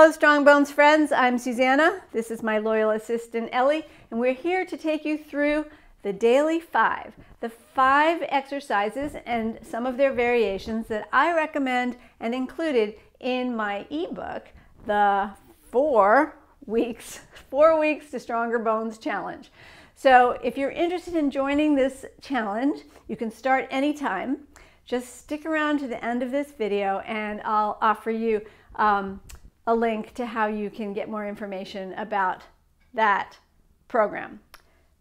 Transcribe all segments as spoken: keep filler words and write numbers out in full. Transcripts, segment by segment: Hello, Strong Bones friends. I'm Susannah. This is my loyal assistant, Ellie, and we're here to take you through the Daily five, the five exercises and some of their variations that I recommend and included in my ebook, the Four Weeks, Four Weeks to Stronger Bones Challenge. So if you're interested in joining this challenge, you can start anytime. Just stick around to the end of this video and I'll offer you um, a link to how you can get more information about that program.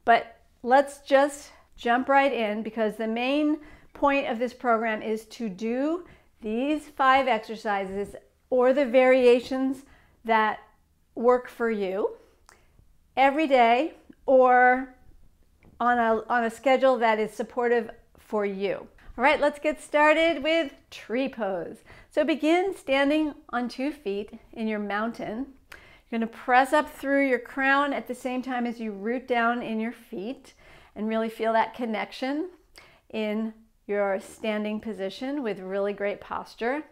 But let's just jump right in, because the main point of this program is to do these five exercises or the variations that work for you every day or on a, on a schedule that is supportive for you. All right, let's get started with tree pose. So begin standing on two feet in your mountain. You're gonna press up through your crown at the same time as you root down in your feet and really feel that connection in your standing position with really great posture.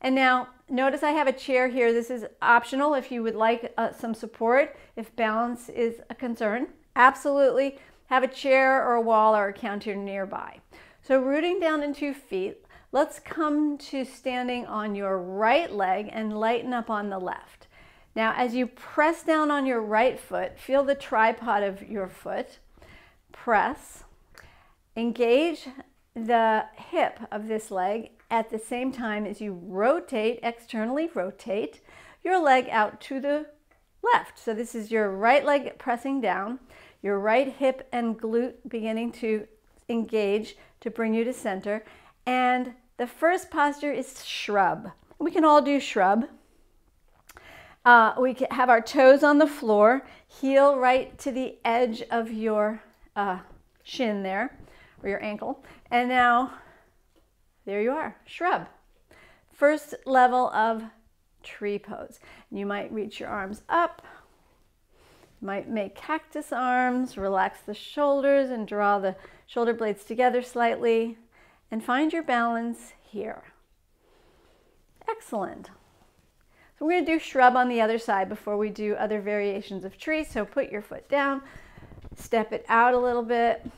And now notice I have a chair here. This is optional if you would like uh, some support, if balance is a concern. Absolutely have a chair or a wall or a counter nearby. So rooting down in two feet, let's come to standing on your right leg and lighten up on the left. Now, as you press down on your right foot, feel the tripod of your foot. Press, engage the hip of this leg at the same time as you rotate, externally rotate your leg out to the left. So this is your right leg pressing down, your right hip and glute beginning to engage to bring you to center. And the first posture is shrub. We can all do shrub. Uh, we can have our toes on the floor, heel right to the edge of your uh, shin there, or your ankle. And now, there you are, shrub. First level of tree pose. You might reach your arms up, might make cactus arms, relax the shoulders and draw the shoulder blades together slightly, and find your balance here. Excellent. So we're going to do shrub on the other side before we do other variations of tree. So put your foot down, step it out a little bit,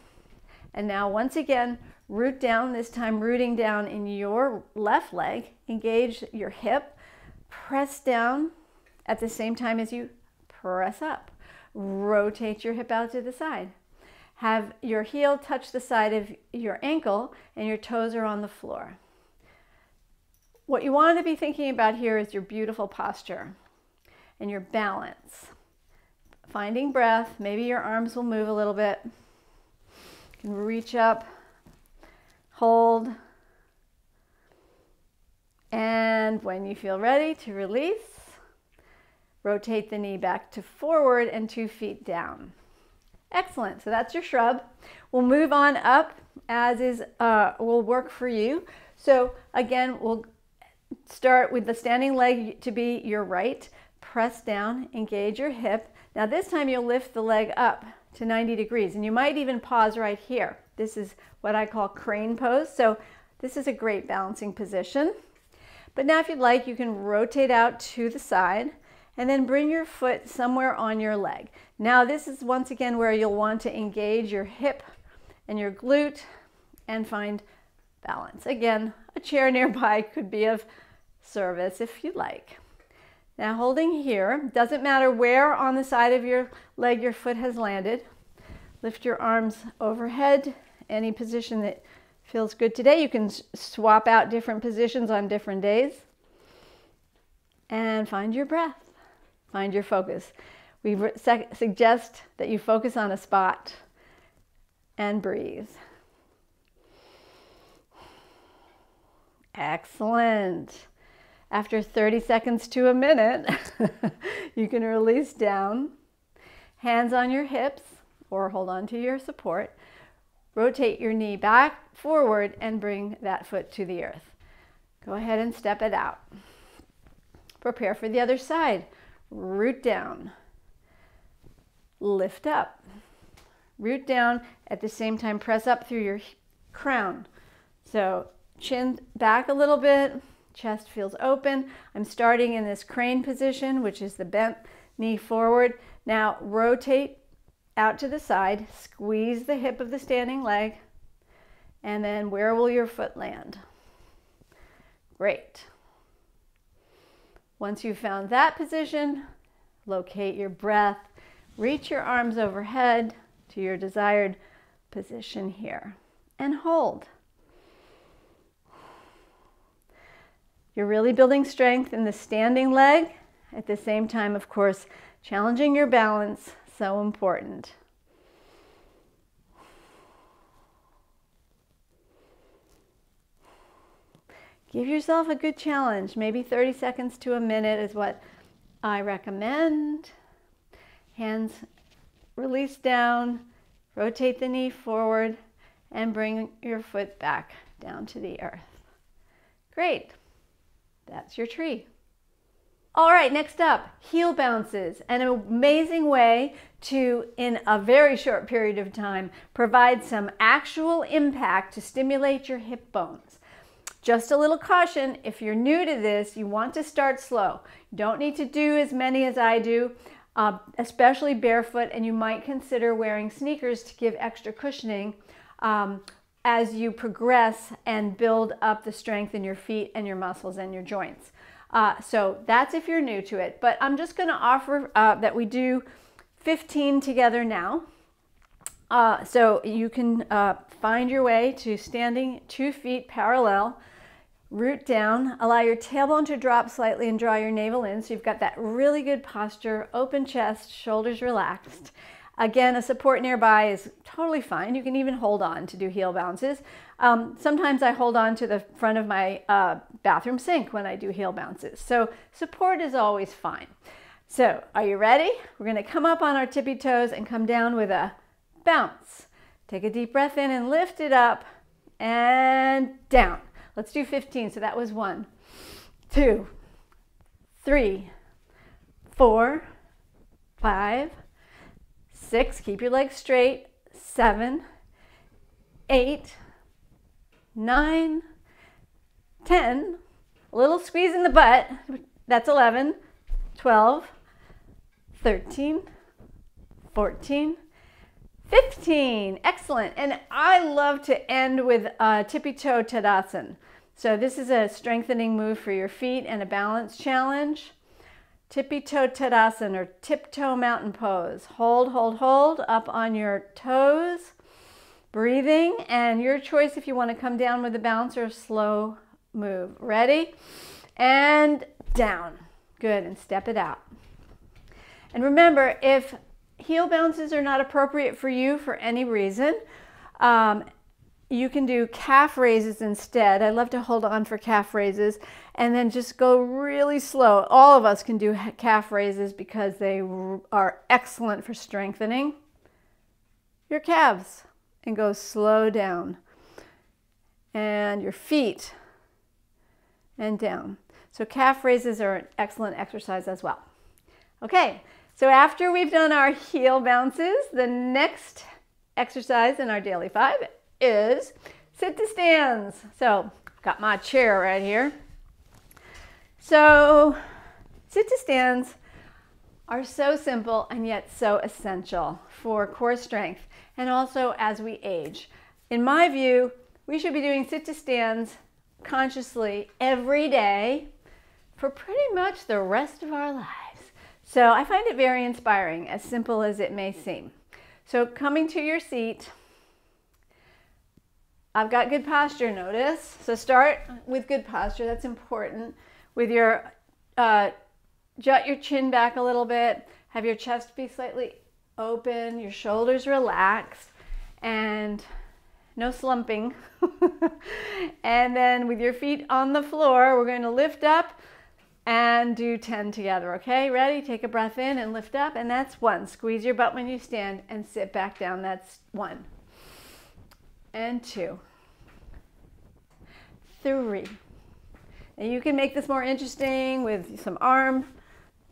and now once again, root down, this time rooting down in your left leg, engage your hip, press down at the same time as you press up. Rotate your hip out to the side. Have your heel touch the side of your ankle and your toes are on the floor. What you want to be thinking about here is your beautiful posture and your balance. Finding breath, maybe your arms will move a little bit. You can reach up, hold, and when you feel ready to release, rotate the knee back to forward and two feet down. Excellent, so that's your shrub. We'll move on up as is, uh, will work for you. So again, we'll start with the standing leg to be your right. Press down, engage your hip. Now this time you'll lift the leg up to ninety degrees, and you might even pause right here. This is what I call crane pose. So this is a great balancing position. But now if you'd like, you can rotate out to the side, and then bring your foot somewhere on your leg. Now this is once again where you'll want to engage your hip and your glute and find balance. Again, a chair nearby could be of service if you like. Now holding here, doesn't matter where on the side of your leg your foot has landed. Lift your arms overhead, any position that feels good today. You can swap out different positions on different days. And find your breath. Find your focus. We suggest that you focus on a spot and breathe. Excellent. After thirty seconds to a minute, you can release down. Hands on your hips or hold on to your support. Rotate your knee back, forward, and bring that foot to the earth. Go ahead and step it out. Prepare for the other side. Root down, lift up, root down, at the same time press up through your crown. So chin back a little bit, chest feels open. I'm starting in this crane position, which is the bent knee forward. Now rotate out to the side, squeeze the hip of the standing leg, and then where will your foot land? Great. Once you've found that position, locate your breath, reach your arms overhead to your desired position here, and hold. You're really building strength in the standing leg, at the same time, of course, challenging your balance, so important. Give yourself a good challenge, maybe thirty seconds to a minute is what I recommend. Hands release down, rotate the knee forward, and bring your foot back down to the earth. Great, that's your tree. All right, next up, heel bounces, an amazing way to, in a very short period of time, provide some actual impact to stimulate your hip bones. Just a little caution, if you're new to this, you want to start slow. You don't need to do as many as I do, uh, especially barefoot, and you might consider wearing sneakers to give extra cushioning um, as you progress and build up the strength in your feet and your muscles and your joints. Uh, so that's if you're new to it, but I'm just gonna offer uh, that we do fifteen together now. Uh, so you can uh, find your way to standing two feet parallel. Root down, allow your tailbone to drop slightly and draw your navel in, so you've got that really good posture, open chest, shoulders relaxed. Again, a support nearby is totally fine. You can even hold on to do heel bounces. Um, sometimes I hold on to the front of my uh, bathroom sink when I do heel bounces. So support is always fine. So are you ready? We're gonna come up on our tippy toes and come down with a bounce. Take a deep breath in and lift it up and down. Let's do fifteen. So that was one, two, three, four, five, six. Keep your legs straight. Seven, eight, nine, ten. A little squeeze in the butt. That's eleven, twelve, thirteen, fourteen, fifteen. Excellent. And I love to end with a tippy toe Tadasana. So this is a strengthening move for your feet and a balance challenge. Tippy toe Tadasana, or tiptoe mountain pose. Hold, hold, hold up on your toes. Breathing, and your choice if you want to come down with a bounce or a slow move. Ready? And down. Good. And step it out. And remember, if heel bounces are not appropriate for you for any reason, Um, you can do calf raises instead. I love to hold on for calf raises and then just go really slow. All of us can do calf raises because they are excellent for strengthening your calves. And go slow down. And your feet. And down. So calf raises are an excellent exercise as well. Okay. So after we've done our heel bounces, the next exercise in our daily five is sit to stands. So got my chair right here. So sit to stands are so simple and yet so essential for core strength and also as we age. In my view, we should be doing sit to stands consciously every day for pretty much the rest of our lives. So I find it very inspiring, as simple as it may seem. So coming to your seat, I've got good posture, notice. So start with good posture, that's important. With your, uh, jut your chin back a little bit, have your chest be slightly open, your shoulders relaxed, and no slumping. And then with your feet on the floor, we're going to lift up, and do ten together, okay? Ready? Take a breath in and lift up, and that's one. Squeeze your butt when you stand and sit back down, that's one. And two. Three. And you can make this more interesting with some arm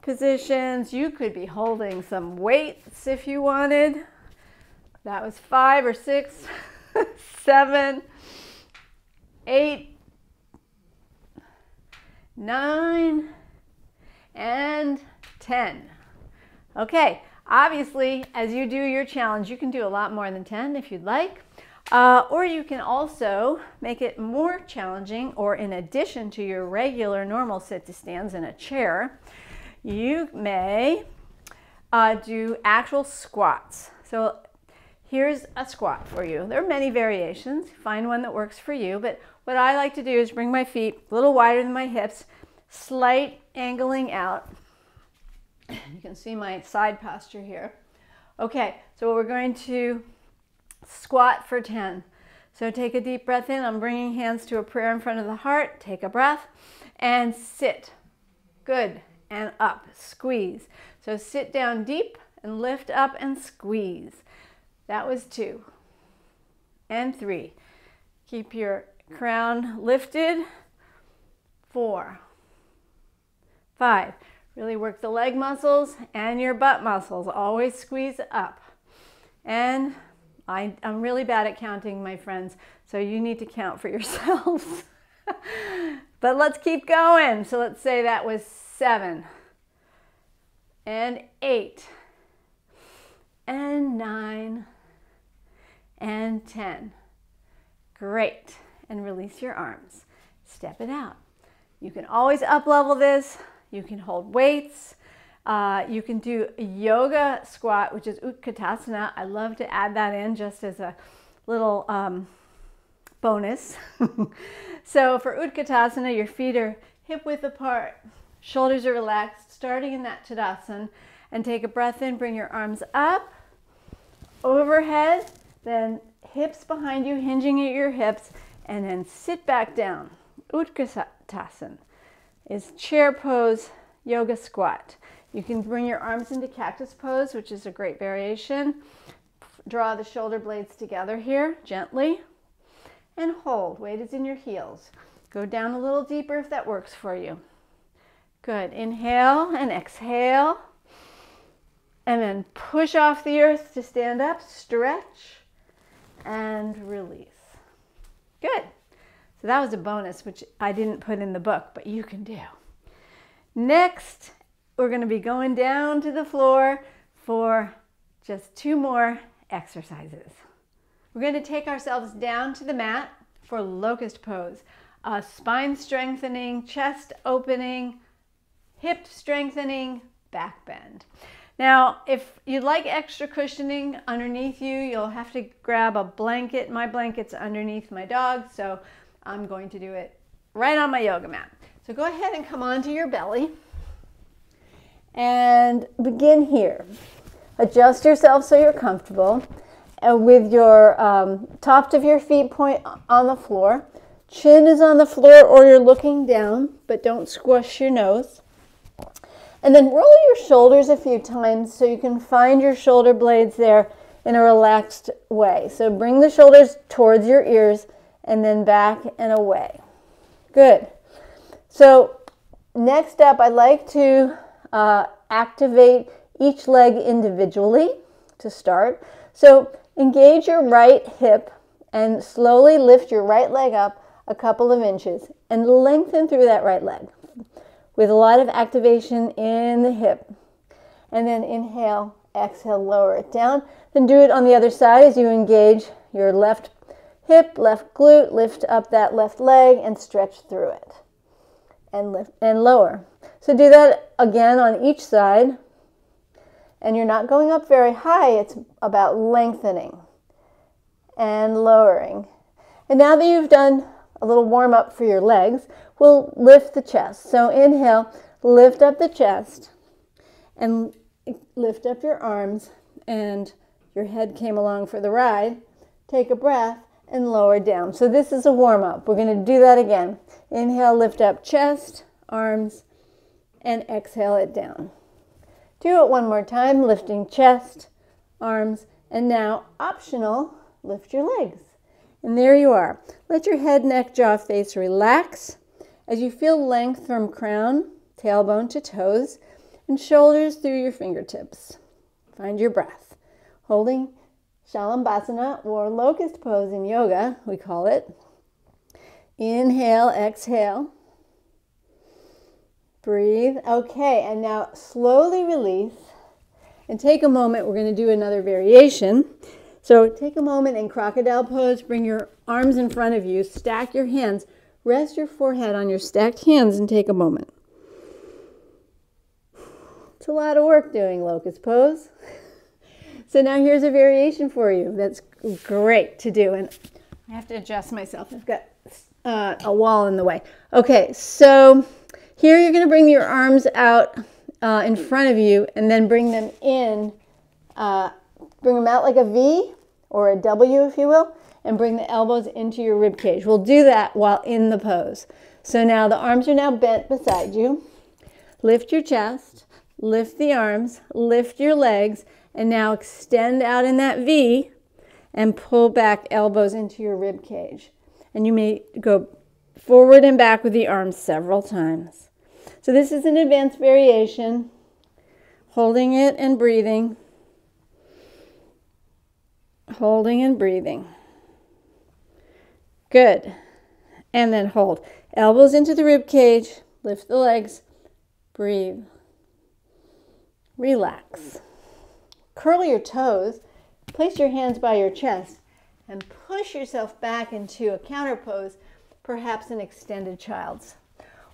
positions. You could be holding some weights if you wanted. That was five or six, seven, eight, nine, and ten. Okay, obviously, as you do your challenge, you can do a lot more than ten if you'd like, uh, or you can also make it more challenging, or in addition to your regular normal sit to stands in a chair, you may uh, do actual squats. So here's a squat for you. There are many variations. Find one that works for you, but what I like to do is bring my feet a little wider than my hips, slight angling out. You can see my side posture here. Okay, so we're going to squat for ten. So take a deep breath in. I'm bringing hands to a prayer in front of the heart. Take a breath and sit. Good, and up, squeeze. So sit down deep and lift up and squeeze. That was two and three. Keep your crown lifted. Four, five. Really work the leg muscles and your butt muscles. Always squeeze up. And I, I'm really bad at counting, my friends, so you need to count for yourselves. But let's keep going. So let's say that was seven and eight and nine and ten. Great. And release your arms. Step it out. You can always up-level this. You can hold weights. Uh, you can do a yoga squat, which is Utkatasana. I love to add that in just as a little um, bonus. So for Utkatasana, your feet are hip width apart, shoulders are relaxed, starting in that Tadasana, and take a breath in, bring your arms up, overhead, then hips behind you, hinging at your hips, and then sit back down. Utkatasana is chair pose yoga squat. You can bring your arms into cactus pose, which is a great variation. Draw the shoulder blades together here gently and hold. Weight is in your heels. Go down a little deeper if that works for you. Good. Inhale and exhale, and then push off the earth to stand up, stretch and release. Good. So that was a bonus, which I didn't put in the book, but you can do. Next, we're going to be going down to the floor for just two more exercises. We're going to take ourselves down to the mat for locust pose. Uh, spine strengthening, chest opening, hip strengthening, back bend. Now, if you'd like extra cushioning underneath you, you'll have to grab a blanket. My blanket's underneath my dog, so I'm going to do it right on my yoga mat. So go ahead and come onto your belly and begin here. Adjust yourself so you're comfortable, and with your um, tops of your feet point on the floor. Chin is on the floor, or you're looking down, but don't squish your nose. And then roll your shoulders a few times so you can find your shoulder blades there in a relaxed way. So bring the shoulders towards your ears, and then back and away. Good. So next up, I'd like to uh, activate each leg individually to start. So engage your right hip and slowly lift your right leg up a couple of inches and lengthen through that right leg with a lot of activation in the hip. And then inhale, exhale, lower it down. Then do it on the other side as you engage your left hip, left glute, lift up that left leg and stretch through it, and lift and lower. So do that again on each side, and you're not going up very high. It's about lengthening and lowering. And now that you've done a little warm up for your legs, we'll lift the chest. So inhale, lift up the chest and lift up your arms, and your head came along for the ride. Take a breath and lower down. So this is a warm-up. We're going to do that again. Inhale, lift up chest, arms, and exhale it down. Do it one more time, lifting chest, arms, and now optional, lift your legs. And there you are. Let your head, neck, jaw, face relax as you feel length from crown, tailbone to toes, and shoulders through your fingertips. Find your breath. Holding Shalabhasana, or locust pose in yoga, we call it. Inhale, exhale. Breathe. Okay, and now slowly release and take a moment. We're going to do another variation. So take a moment in crocodile pose. Bring your arms in front of you. Stack your hands. Rest your forehead on your stacked hands and take a moment. It's a lot of work doing locust pose. So now here's a variation for you that's great to do. And I have to adjust myself. I've got uh, a wall in the way. Okay, so here you're going to bring your arms out uh, in front of you and then bring them in. Uh, bring them out like a V or a W, if you will, and bring the elbows into your rib cage. We'll do that while in the pose. So now the arms are now bent beside you. Lift your chest. Lift the arms. Lift your legs. And now extend out in that V and pull back, elbows into your rib cage. And you may go forward and back with the arms several times. So this is an advanced variation, holding it and breathing, holding and breathing. Good. And then hold. Elbows into the rib cage, lift the legs, breathe, relax. Curl your toes, place your hands by your chest, and push yourself back into a counter pose, perhaps an extended child's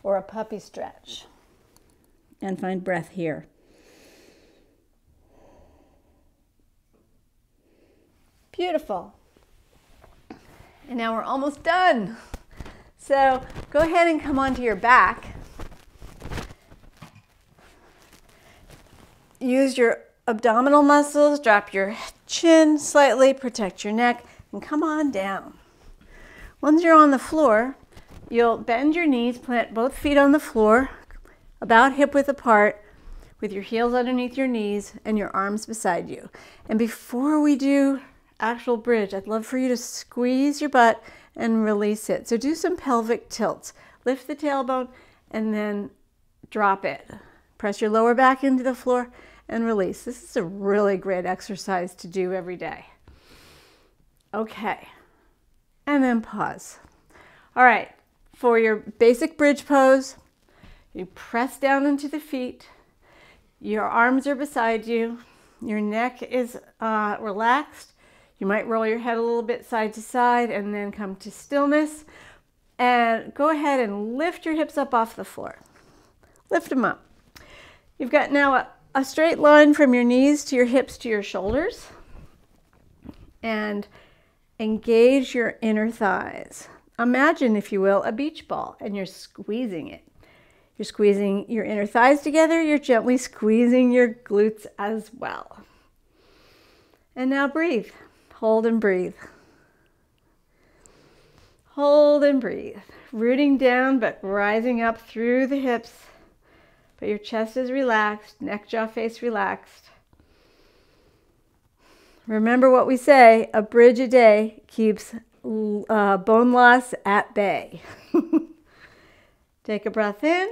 or a puppy stretch. And find breath here. Beautiful. And now we're almost done. So go ahead and come onto your back. Use your abdominal muscles, drop your chin slightly, protect your neck, and come on down. Once you're on the floor, you'll bend your knees, plant both feet on the floor, about hip width apart, with your heels underneath your knees and your arms beside you. And before we do actual bridge, I'd love for you to squeeze your butt and release it. So do some pelvic tilts. Lift the tailbone and then drop it. Press your lower back into the floor and release. This is a really great exercise to do every day. Okay, and then pause. All right, for your basic bridge pose, you press down into the feet, your arms are beside you, your neck is uh, relaxed, you might roll your head a little bit side to side and then come to stillness, and go ahead and lift your hips up off the floor. Lift them up. You've got now a A straight line from your knees to your hips to your shoulders, and engage your inner thighs. Imagine, if you will, a beach ball, and you're squeezing it. You're squeezing your inner thighs together. You're gently squeezing your glutes as well. And now breathe. Hold and breathe. Hold and breathe. Rooting down but rising up through the hips. But your chest is relaxed, neck, jaw, face relaxed. Remember what we say, a bridge a day keeps uh, bone loss at bay. Take a breath in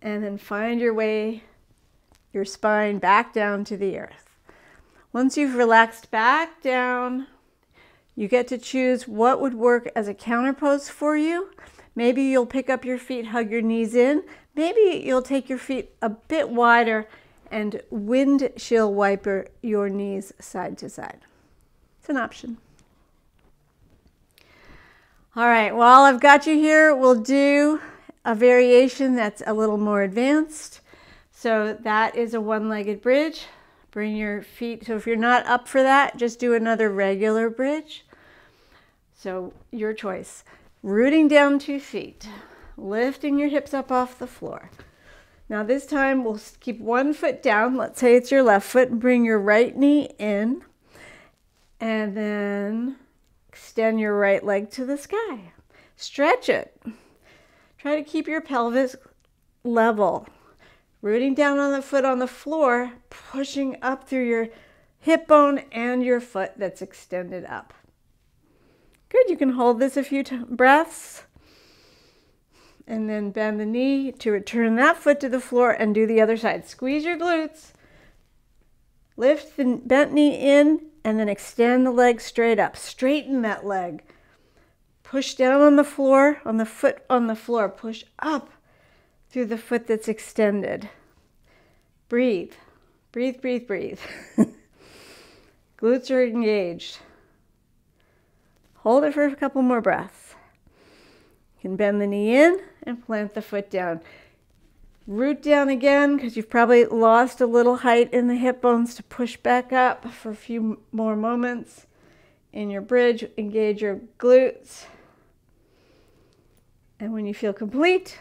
and then find your way, your spine back down to the earth. Once you've relaxed back down, you get to choose what would work as a counter pose for you. Maybe you'll pick up your feet, hug your knees in. Maybe you'll take your feet a bit wider and windshield wiper your knees side to side. It's an option. All right, while I've got you here, we'll do a variation that's a little more advanced. So that is a one-legged bridge. Bring your feet, so if you're not up for that, just do another regular bridge. So your choice. Rooting down two feet. Lifting your hips up off the floor. Now this time we'll keep one foot down. Let's say it's your left foot, and bring your right knee in and then extend your right leg to the sky. Stretch it. Try to keep your pelvis level. Rooting down on the foot on the floor, pushing up through your hip bone and your foot that's extended up. Good, you can hold this a few breaths. And then bend the knee to return that foot to the floor and do the other side. Squeeze your glutes. Lift the bent knee in and then extend the leg straight up. Straighten that leg. Push down on the floor, on the foot on the floor. Push up through the foot that's extended. Breathe, breathe, breathe, breathe. Glutes are engaged. Hold it for a couple more breaths. You can bend the knee in and plant the foot down. Root down again, because you've probably lost a little height in the hip bones to push back up for a few more moments. In your bridge, engage your glutes. And when you feel complete,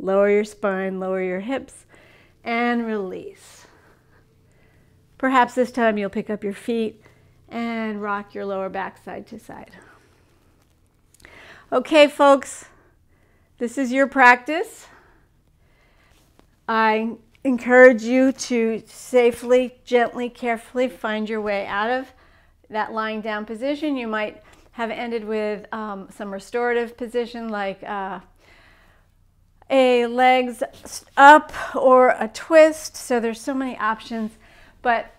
lower your spine, lower your hips, and release. Perhaps this time you'll pick up your feet and rock your lower back side to side. Okay, folks, this is your practice. I encourage you to safely, gently, carefully find your way out of that lying down position. You might have ended with um, some restorative position like uh, a legs up or a twist. So there's so many options, but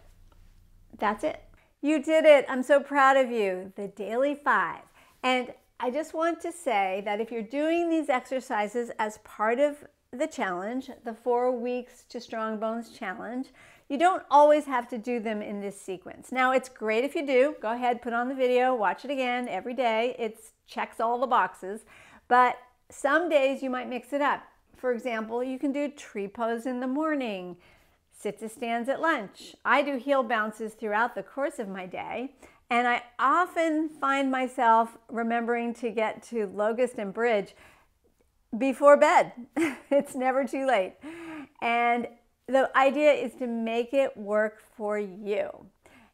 that's it. You did it. I'm so proud of you. The Daily Five. And I just want to say that if you're doing these exercises as part of the challenge, the Four Weeks to Strong Bones Challenge, you don't always have to do them in this sequence. Now, it's great if you do. Go ahead, put on the video, watch it again every day. It checks all the boxes. But some days you might mix it up. For example, you can do tree pose in the morning, sit to stands at lunch. I do heel bounces throughout the course of my day. And I often find myself remembering to get to locust and bridge before bed. It's never too late. And the idea is to make it work for you.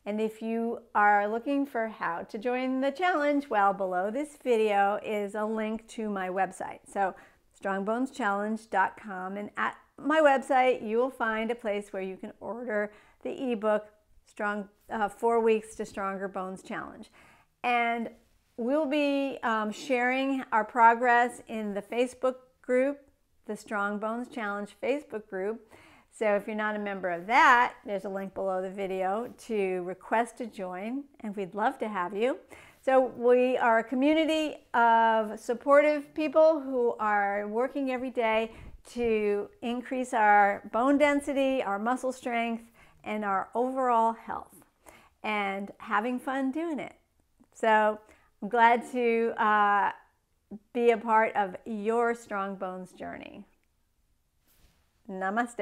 And if you are looking for how to join the challenge, well, below this video is a link to my website. So strong bones challenge dot com, and at my website you will find a place where you can order the ebook Strong uh, Four Weeks to Stronger Bones Challenge. And we'll be um, sharing our progress in the Facebook group, the Strong Bones Challenge Facebook group. So if you're not a member of that, there's a link below the video to request to join, and we'd love to have you. So we are a community of supportive people who are working every day to increase our bone density, our muscle strength, and our overall health, and having fun doing it. So I'm glad to uh, be a part of your strong bones journey. Namaste.